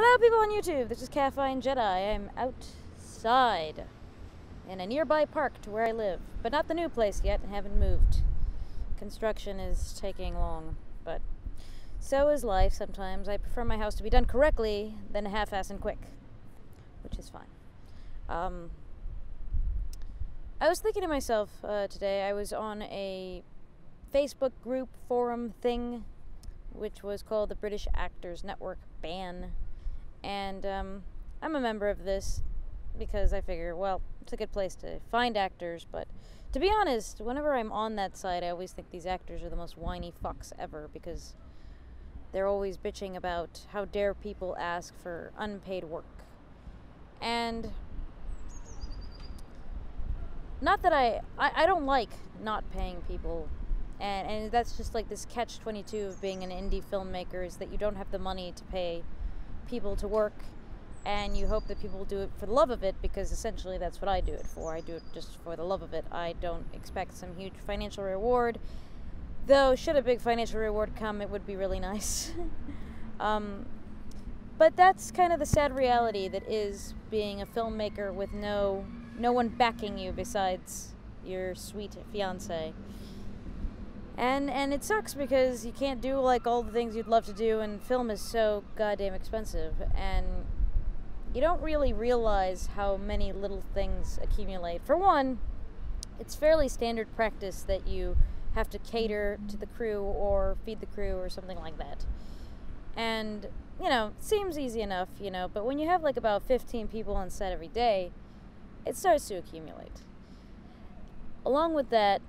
Hello people on YouTube, this is Caffine Jedi. I'm outside in a nearby park to where I live, but not the new place yet, and haven't moved. Construction is taking long, but so is life sometimes. I prefer my house to be done correctly than half-assed and quick, which is fine. I was thinking to myself today, I was on a Facebook group forum thing, which was called the British Actors Network ban. And I'm a member of this because I figure, well, it's a good place to find actors, but to be honest, whenever I'm on that site, I always think these actors are the most whiny fucks ever because they're always bitching about how dare people ask for unpaid work. And not that I don't like not paying people, and that's just like this catch-22 of being an indie filmmaker, is that you don't have the money to pay people to work, and you hope that people do it for the love of it, because essentially that's what I do it for. I do it just for the love of it. I don't expect some huge financial reward, though should a big financial reward come, it would be really nice. But that's kind of the sad reality that is being a filmmaker with no one backing you besides your sweet fiancé. And it sucks because you can't do like all the things you'd love to do, and film is so goddamn expensive, and you don't really realize how many little things accumulate. For one, it's fairly standard practice that you have to cater to the crew or feed the crew or something like that. And, you know, it seems easy enough, you know, but when you have like about 15 people on set every day, it starts to accumulate. Along with that,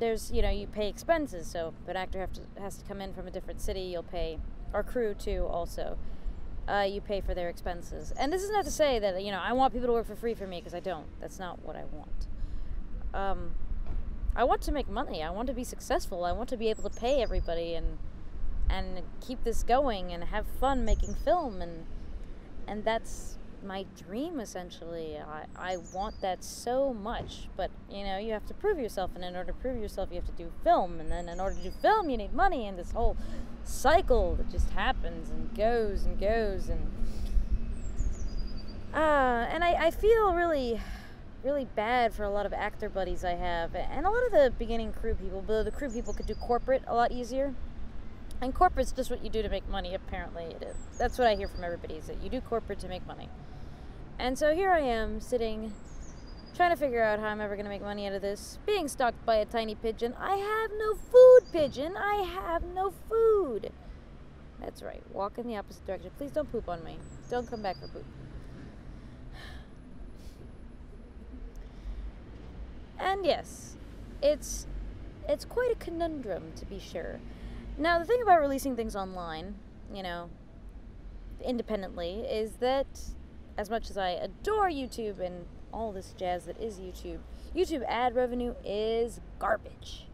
there's, you know, you pay expenses, so if an actor has to come in from a different city, you'll pay our crew too also. You pay for their expenses. And this is not to say that, you know, I want people to work for free for me, because I don't. That's not what I want. I want to make money. I want to be successful. I want to be able to pay everybody and keep this going and have fun making film. And that's my dream, essentially. I want that so much, but you know, you have to prove yourself, and in order to prove yourself you have to do film, and then in order to do film you need money, and this whole cycle that just happens and goes and goes. And I feel really, really bad for a lot of actor buddies I have, and a lot of the beginning crew people, but the crew people could do corporate a lot easier. And corporate's just what you do to make money, apparently. It is. That's what I hear from everybody, is that you do corporate to make money. And so here I am, sitting, trying to figure out how I'm ever going to make money out of this, being stalked by a tiny pigeon. I have no food, pigeon! I have no food! That's right, walk in the opposite direction. Please don't poop on me. Don't come back for poop. And yes, it's quite a conundrum, to be sure. Now, the thing about releasing things online, you know, independently, is that as much as I adore YouTube and all this jazz that is YouTube, YouTube ad revenue is garbage.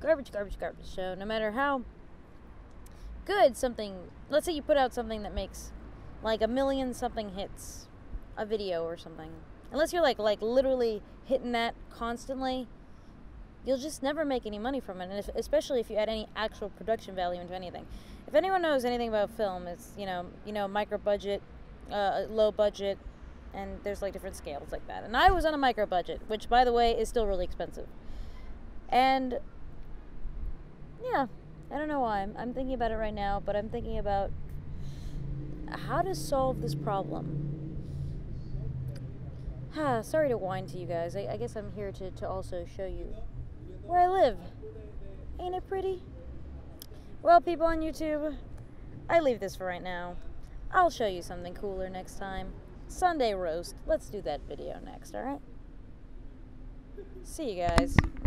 Garbage, garbage, garbage. So no matter how good something, let's say you put out something that makes like 1 million something hits, a video or something, unless you're like literally hitting that constantly, you'll just never make any money from it, and especially if you add any actual production value into anything. If anyone knows anything about film, it's, you know, micro budget, low budget, and there's like different scales like that. And I was on a micro budget, which by the way is still really expensive. And yeah, I don't know why I'm thinking about it right now, but I'm thinking about how to solve this problem. Sorry to whine to you guys. I guess I'm here to also show you where I live. Ain't it pretty? Well, people on YouTube, I leave this for right now. I'll show you something cooler next time. Sunday roast. Let's do that video next, alright? See you guys.